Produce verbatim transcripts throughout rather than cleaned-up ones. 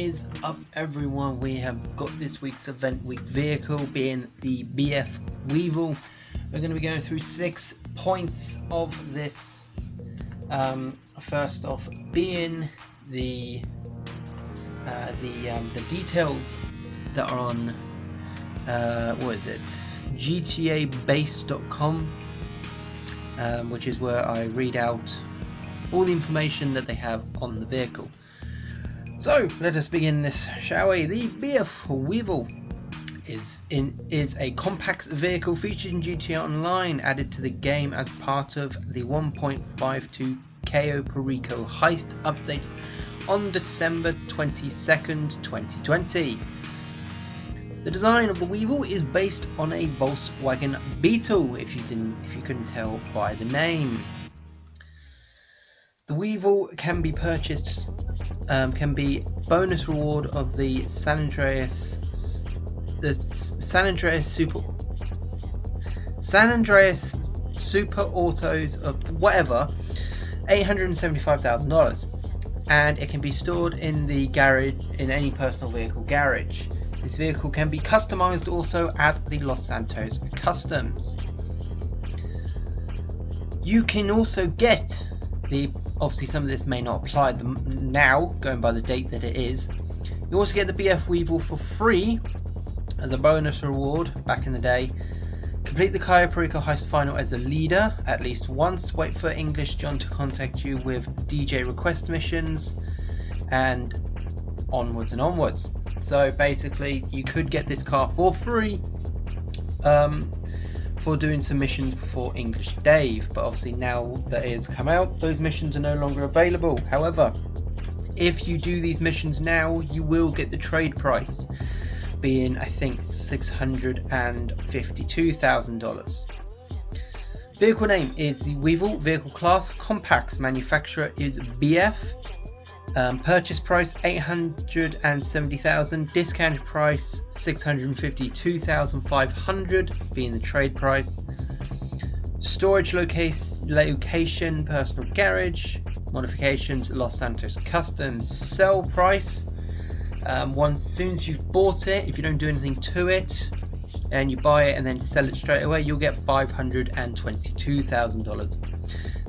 is up, everyone? We have got this week's event week vehicle being the B F Weevil. We're going to be going through six points of this. Um, first off, being the uh, the um, the details that are on uh, what is it? G T A base dot com, um, which is where I read out all the information that they have on the vehicle. So let us begin this, shall we? The B F Weevil is in is a compact vehicle featured in G T A Online, added to the game as part of the one point five two Cayo Perico Heist update on December twenty-second, twenty twenty. The design of the Weevil is based on a Volkswagen Beetle, if you didn't, if you couldn't tell by the name. The Weevil can be purchased, um, can be bonus reward of the San Andreas, the San Andreas Super, San Andreas Super Autos of whatever, eight hundred seventy-five thousand dollars, and it can be stored in the garage, in any personal vehicle garage. This vehicle can be customized also at the Los Santos Customs. You can also get the Obviously, some of this may not apply them now, going by the date that it is. You also get the B F Weevil for free as a bonus reward back in the day. Complete the Cayo Perico Heist final as a leader at least once. Wait for English John to contact you with D J request missions, and onwards and onwards. So basically, you could get this car for free um, for doing some missions before English Dave, but obviously now that it has come out, those missions are no longer available. However, if you do these missions now, you will get the trade price, being I think six hundred fifty-two thousand dollars. Vehicle name is the Weevil, vehicle class compacts, manufacturer is B F, um, purchase price eight hundred seventy thousand dollars, discounted price six hundred fifty-two thousand five hundred dollars being the trade price. Storage location, personal garage, modifications, Los Santos Customs. Sell price, um, once soon as you've bought it, if you don't do anything to it and you buy it and then sell it straight away, you'll get five hundred twenty-two thousand dollars.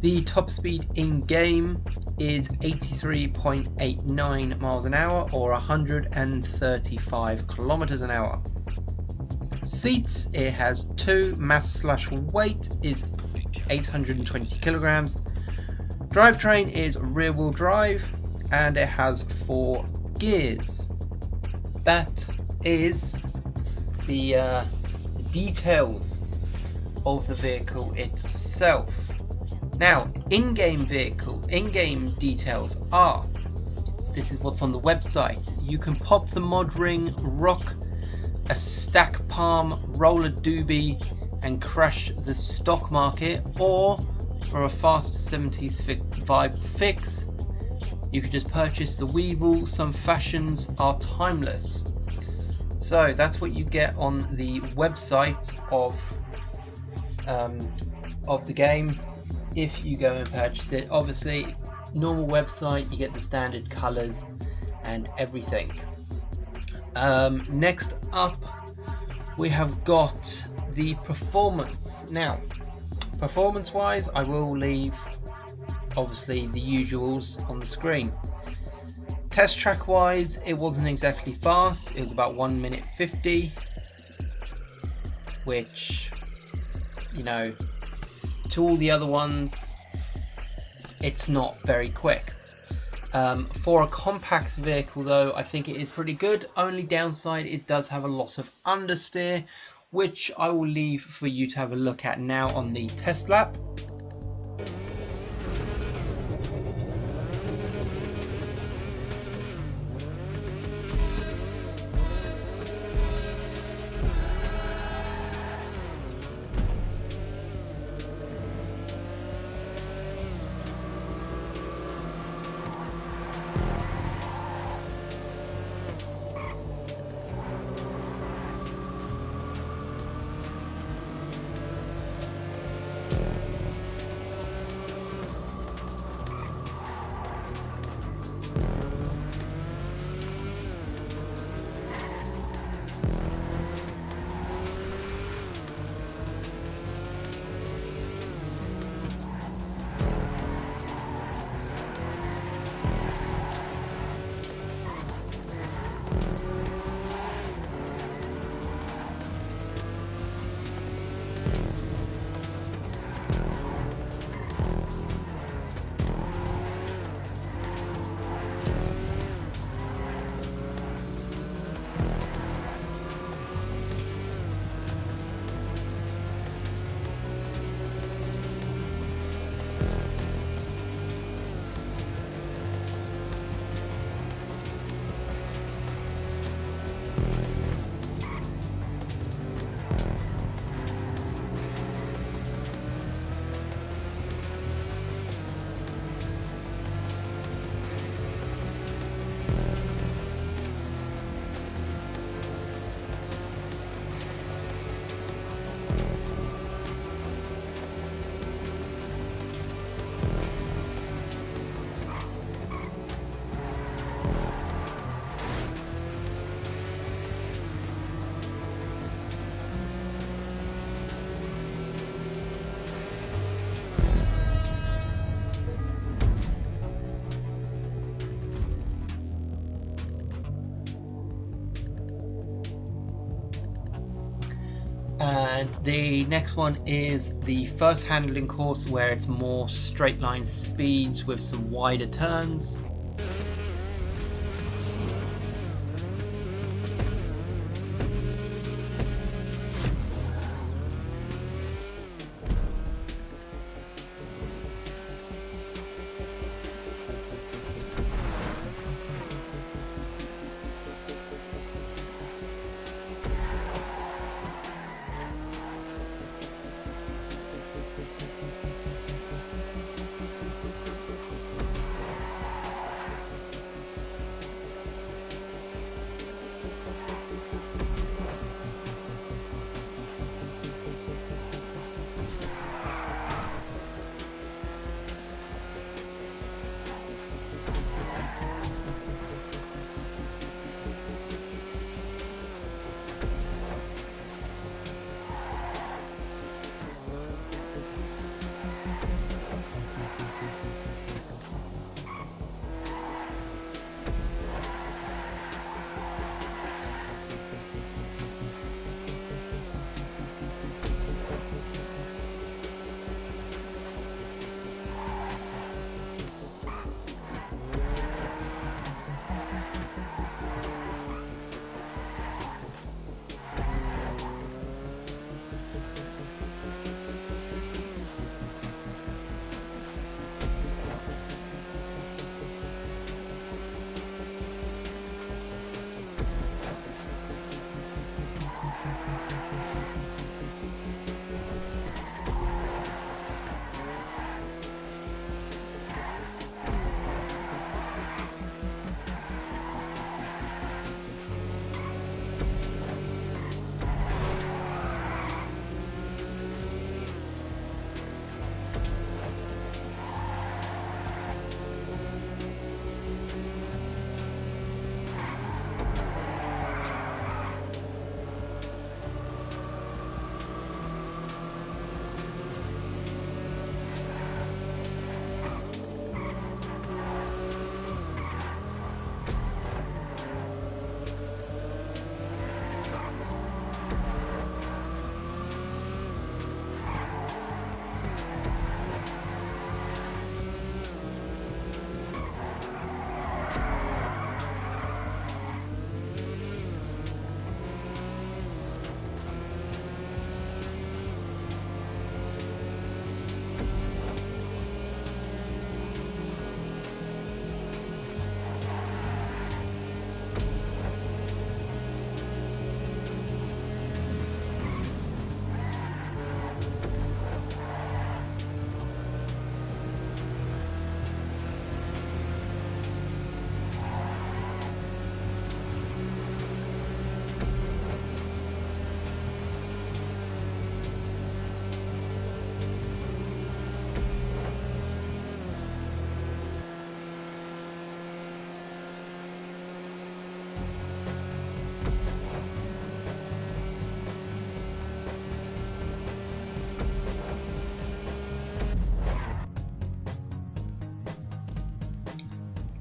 The top speed in game is eighty-three point eight nine miles an hour, or one hundred thirty-five kilometers an hour. Seats, it has two. Mass slash weight is eight hundred twenty kilograms. Drivetrain is rear wheel drive, and it has four gears. That is the uh, details of the vehicle itself. Now, in-game vehicle, in-game details are, this is what's on the website. You can pop the mod ring, rock a stack palm, roll a doobie, and crash the stock market, or for a fast seventies fi vibe fix, you can just purchase the Weevil, some fashions are timeless. So that's what you get on the website of, um, of the game. If you go and purchase it, obviously normal website, you get the standard colors and everything. Um, next up, we have got the performance. Now, performance wise, I will leave obviously the usuals on the screen. Test track wise, it wasn't exactly fast, it was about one minute fifty, which, you know, to all the other ones, it's not very quick. Um, for a compact vehicle though, I think it is pretty good. Only downside, it does have a lot of understeer, which I will leave for you to have a look at now on the test lap. The next one is the first handling course, where it's more straight line speeds with some wider turns.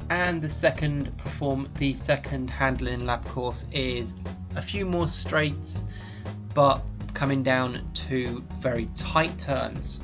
And the second perform the second handling lap course is a few more straights, but coming down to very tight turns.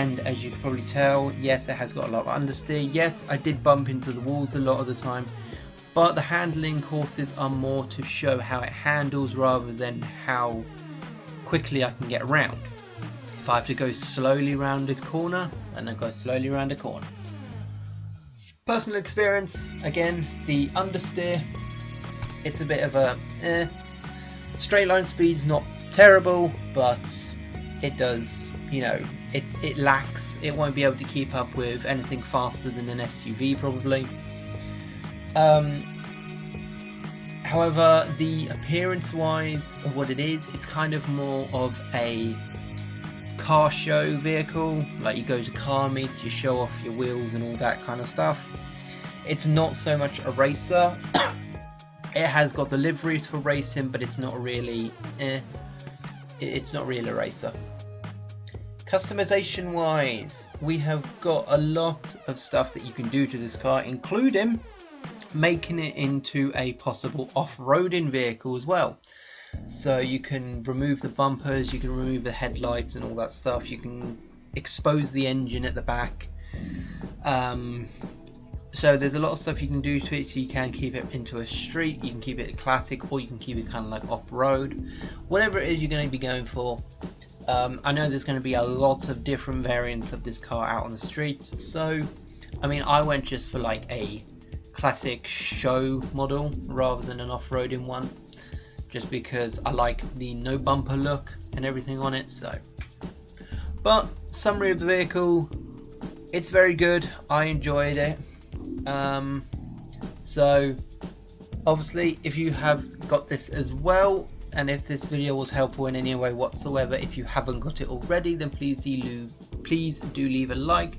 and as you can probably tell, yes, it has got a lot of understeer. Yes, I did bump into the walls a lot of the time, but the handling courses are more to show how it handles rather than how quickly I can get around. If I have to go slowly round a corner, then I go slowly round a corner. Personal experience, again, the understeer, it's a bit of a eh. Straight line speed's not terrible, but it does, you know, it's, it lacks, it won't be able to keep up with anything faster than an S U V probably. Um, however, the appearance wise of what it is, it's kind of more of a car show vehicle. Like, you go to car meets, you show off your wheels and all that kind of stuff. It's not so much a racer. It has got the liveries for racing, but it's not really eh, it's not really a racer. Customization wise, we have got a lot of stuff that you can do to this car, including making it into a possible off-roading vehicle as well. So you can remove the bumpers, you can remove the headlights and all that stuff, you can expose the engine at the back. Um, so there's a lot of stuff you can do to it, so you can keep it into a street, you can keep it classic, or you can keep it kind of like off-road. Whatever it is you're going to be going for. Um, I know there's going to be a lot of different variants of this car out on the streets, so I mean, I went just for like a classic show model rather than an off-roading one, just because I like the no bumper look and everything on it. So, but summary of the vehicle, it's very good, I enjoyed it. Um, so obviously if you have got this as well, and if this video was helpful in any way whatsoever, if you haven't got it already, then please do please do leave a like.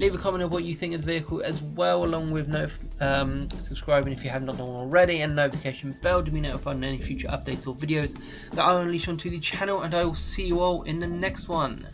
Leave a comment of what you think of the vehicle as well, along with notif um, subscribing if you have not done already, and notification bell to be notified on any future updates or videos that I unleash onto the channel, and I will see you all in the next one.